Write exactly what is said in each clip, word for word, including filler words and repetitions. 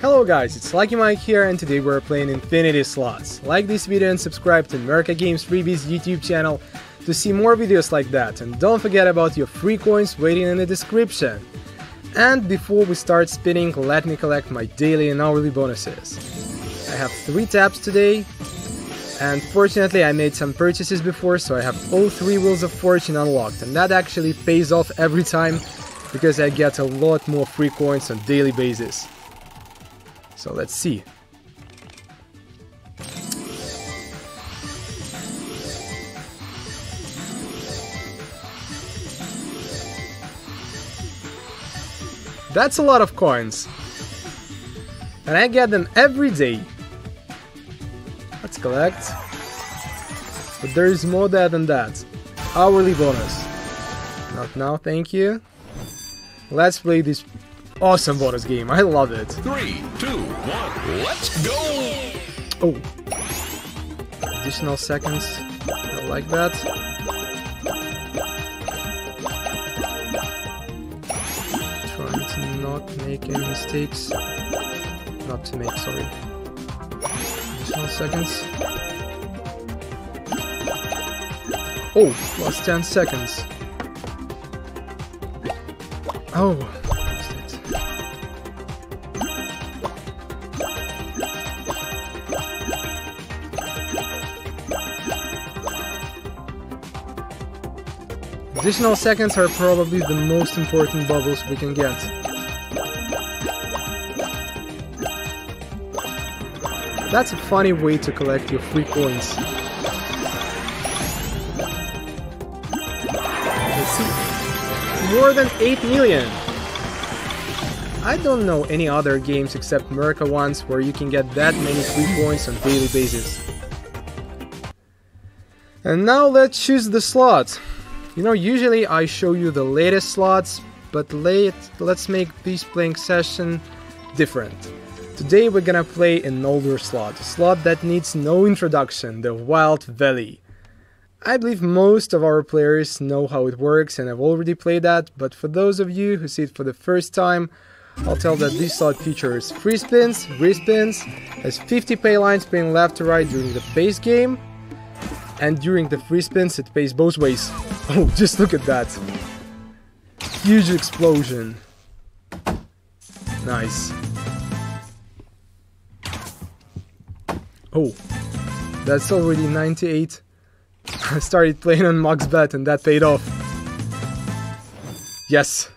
Hello guys, it's Lucky Mike here, and today we're playing Infinity Slots. Like this video and subscribe to Murka Games Freebies YouTube channel to see more videos like that, and don't forget about your free coins waiting in the description. And before we start spinning, let me collect my daily and hourly bonuses. I have three taps today, and fortunately I made some purchases before, so I have all three Wheels of Fortune unlocked, and that actually pays off every time because I get a lot more free coins on a daily basis. So let's see. That's a lot of coins. And I get them every day. Let's collect. But there is more there than that. Hourly bonus. Not now, thank you. Let's play this awesome bonus game. I love it. Three, two, one, let's go! Oh. Additional seconds. I like that. Trying to not make any mistakes. Not to make, sorry. Additional seconds. Oh, plus ten seconds. Oh. Additional seconds are probably the most important bubbles we can get. That's a funny way to collect your free coins. Let's see. More than eight million! I don't know any other games except Murka ones where you can get that many free coins on a daily basis. And now let's choose the slot. You know, usually I show you the latest slots, but late, let's make this playing session different. Today we're gonna play an older slot, a slot that needs no introduction, the Wild Valley. I believe most of our players know how it works and have already played that, but for those of you who see it for the first time, I'll tell that this slot features free spins, respins, has fifty pay lines paying left to right during the base game, and during the free spins it pays both ways. Oh, just look at that. Huge explosion. Nice. Oh, that's already ninety-eight. I started playing on max bet and that paid off. Yes.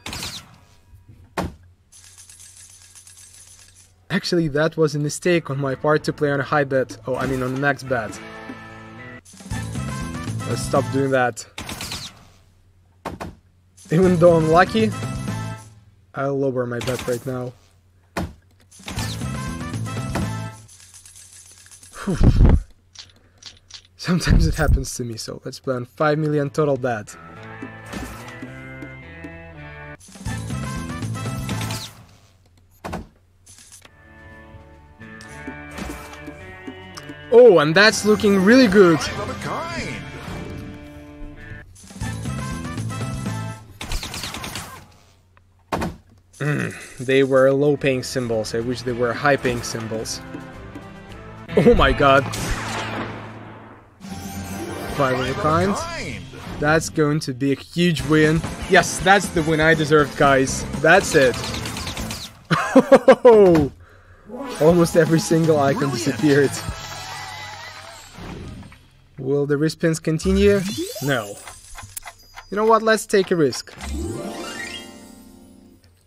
Actually, that was a mistake on my part to play on a high bet. Oh, I mean on max bet. Let's stop doing that. Even though I'm lucky, I'll lower my bet right now. Whew. Sometimes it happens to me, so let's play on five million total bet. Oh, and that's looking really good! Mm, they were low-paying symbols. I wish they were high-paying symbols. Oh my god! Five of a kind. That's going to be a huge win. Yes, that's the win I deserved, guys. That's it. Almost every single icon disappeared. Will the respins continue? No. You know what? Let's take a risk.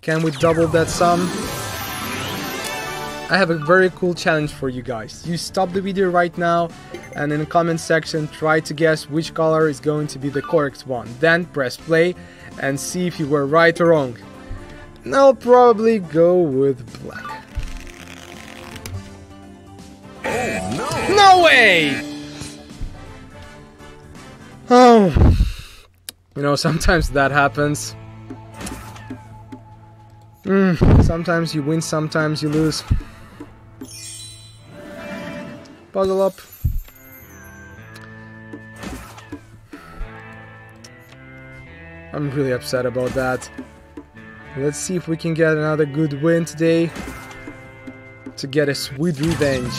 Can we double that sum? I have a very cool challenge for you guys. You stop the video right now and in the comment section try to guess which color is going to be the correct one. Then press play and see if you were right or wrong. And I'll probably go with black. Oh, no. No way! Oh, you know, sometimes that happens. Mm, sometimes you win, sometimes you lose. Puzzle up. I'm really upset about that. Let's see if we can get another good win today. to get a sweet revenge.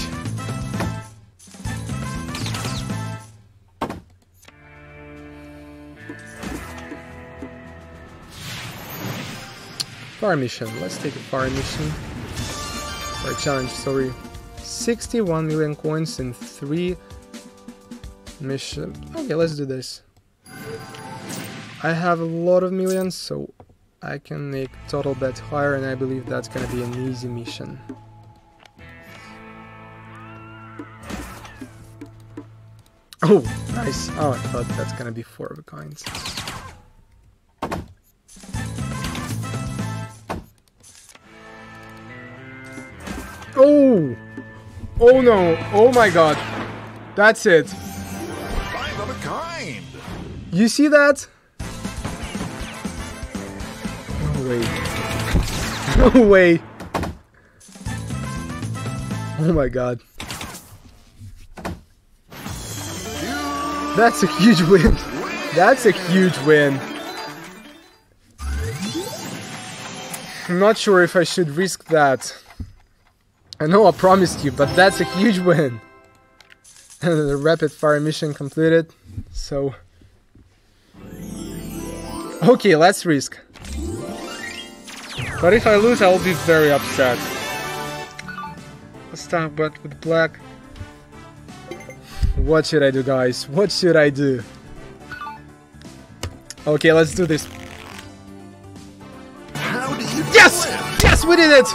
Fire mission. Let's take a fire mission. Or challenge, sorry. sixty-one million coins in three missions. Okay, let's do this. I have a lot of millions, so I can make total bet higher, and I believe that's gonna be an easy mission. Oh, nice. Oh, I thought that's gonna be four of a kind. Oh! Oh no! Oh my god! That's it! Five of a kind! You see that? No way. No way. Oh my god. That's a huge win. That's a huge win. I'm not sure if I should risk that. I know I promised you, but that's a huge win. The rapid fire mission completed. So... okay, let's risk. But if I lose, I'll be very upset. Let's talk about with black. What should I do, guys? What should I do? Okay, let's do this. How do you yes! Yes, we did it!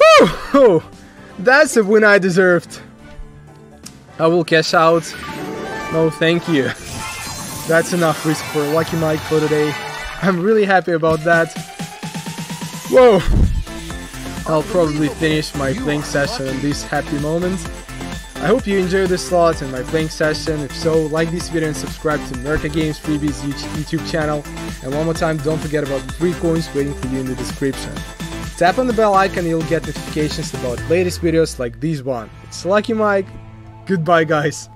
Woo! Oh, that's the win I deserved. I will cash out. No, thank you. That's enough risk for Lucky Mike for today. I'm really happy about that. Whoa! I'll probably finish my playing session in this happy moment. I hope you enjoyed this slot and my playing session. If so, like this video and subscribe to Murka Games Freebies YouTube channel. And one more time, don't forget about the free coins waiting for you in the description. Tap on the bell icon and you'll get notifications about latest videos like this one. It's Lucky Mike. Goodbye, guys.